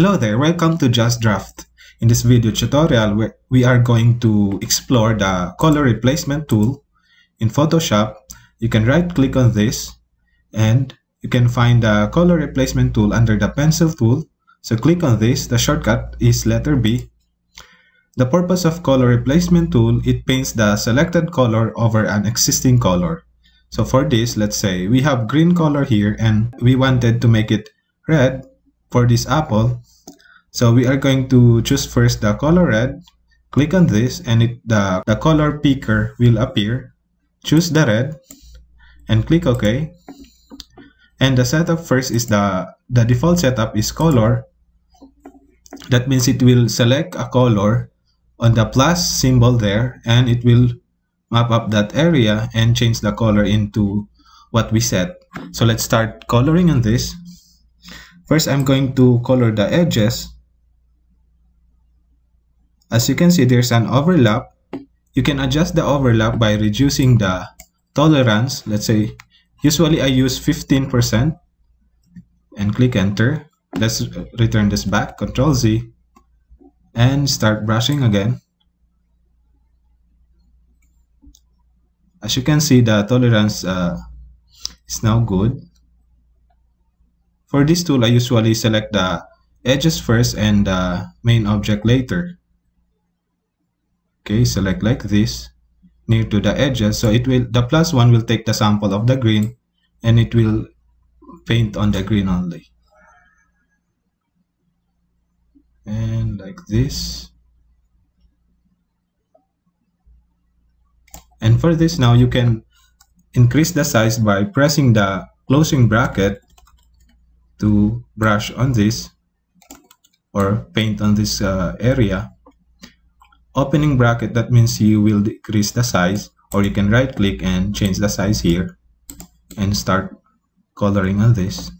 Hello there, welcome to Just Draft. In this video tutorial, we are going to explore the color replacement tool in Photoshop. You can right click on this and you can find the color replacement tool under the pencil tool. So click on this, the shortcut is letter B. The purpose of color replacement tool, it paints the selected color over an existing color. So for this, let's say we have green color here and we wanted to make it red for this apple. So we are going to choose first the color red, click on this and the color picker will appear. Choose the red and click OK. And the setup first is the default setup is color. That means it will select a color on the plus symbol there and it will map up that area and change the color into what we set. So let's start coloring on this. First, I'm going to color the edges. As you can see, there's an overlap. You can adjust the overlap by reducing the tolerance. Let's say, usually I use 15% and click enter. Let's return this back, Ctrl Z, and start brushing again. As you can see, the tolerance is now good. For this tool, I usually select the edges first and the main object later. Okay, select like this, near to the edges. So it will, the plus one will take the sample of the green and it will paint on the green only. And like this. And for this now, you can increase the size by pressing the closing bracket to brush on this or paint on this area. Opening bracket, that means you will decrease the size, or you can right click and change the size here and start coloring on this.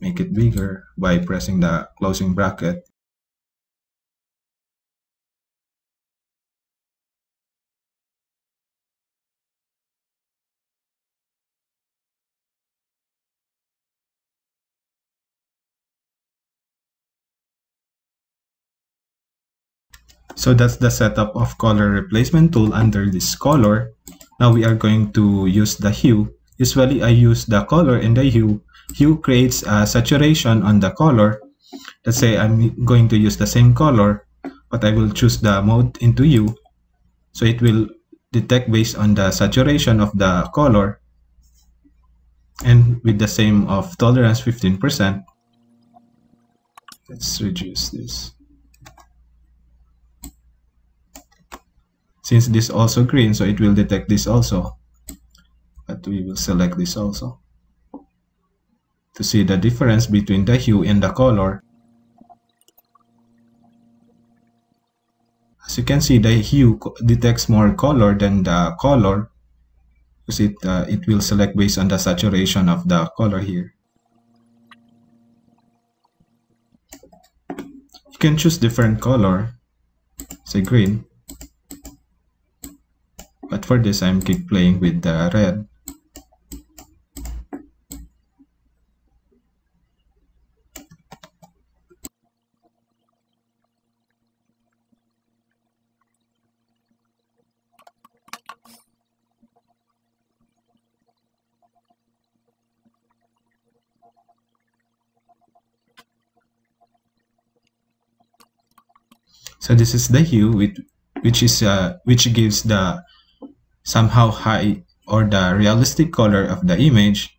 Make it bigger by pressing the closing bracket. So that's the setup of color replacement tool under this color. Now we are going to use the hue. Usually I use the color and the hue. Hue creates a saturation on the color. Let's say I'm going to use the same color, but I will choose the mode into hue. So it will detect based on the saturation of the color and with the same of tolerance 15%. Let's reduce this. Since this also green, so it will detect this also, but we will select this also to see the difference between the hue and the color. As you can see, the hue detects more color than the color because it will select based on the saturation of the color here. You can choose different color, say green. But for this, I'm keep playing with the red. So this is the hue, which gives the somehow high or the realistic color of the image.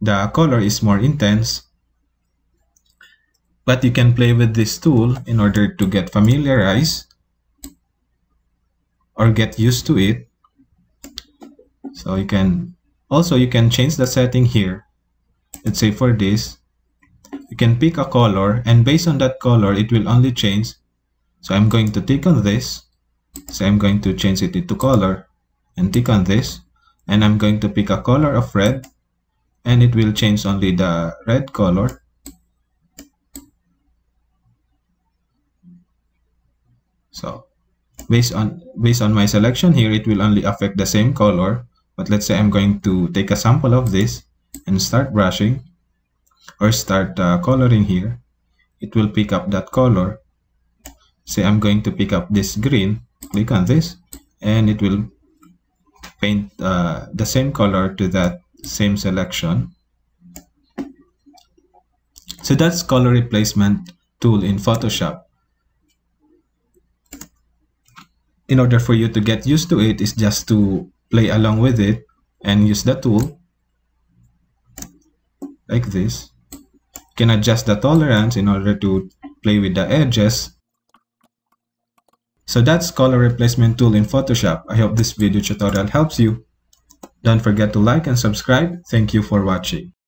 The color is more intense, but you can play with this tool in order to get familiarized or get used to it. So you can also change the setting here. Let's say for this, you can pick a color and based on that color it will only change. So I'm going to click on this, so I'm going to change it into color and click on this, and I'm going to pick a color of red and it will change only the red color. So based on my selection here, it will only affect the same color, but let's say I'm going to take a sample of this and start brushing or start coloring here. it will pick up that color. Say I'm going to pick up this green, click on this, and it will paint the same color to that same selection. So that's color replacement tool in Photoshop. In order for you to get used to it is just to play along with it and use the tool like this. You can adjust the tolerance in order to play with the edges. So that's color replacement tool in Photoshop. I hope this video tutorial helps you. Don't forget to like and subscribe. Thank you for watching.